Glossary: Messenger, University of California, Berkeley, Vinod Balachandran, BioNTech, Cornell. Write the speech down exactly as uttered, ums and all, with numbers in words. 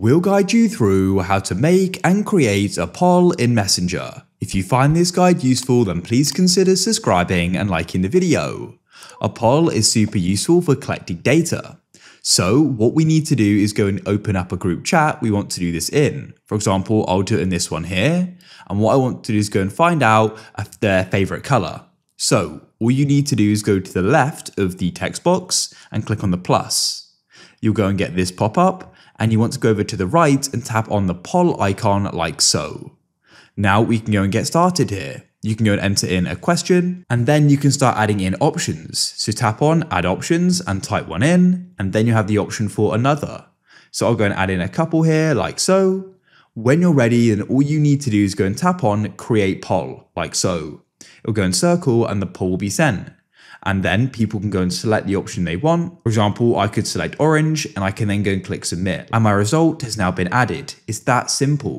We'll guide you through how to make and create a poll in Messenger. If you find this guide useful, then please consider subscribing and liking the video. A poll is super useful for collecting data. So what we need to do is go and open up a group chat we want to do this in. For example, I'll do it in this one here. And what I want to do is go and find out their favorite color. So all you need to do is go to the left of the text box and click on the plus. You'll go and get this pop up, and you want to go over to the right and tap on the poll icon like so. Now we can go and get started here. You can go and enter in a question, and then you can start adding in options. So tap on add options and type one in, and then you have the option for another. So I'll go and add in a couple here like so. When you're ready, then all you need to do is go and tap on create poll like so. It'll go and circle and the poll will be sent. And then people can go and select the option they want. For example, I could select orange, and I can then go and click submit. And my result has now been added. It's that simple.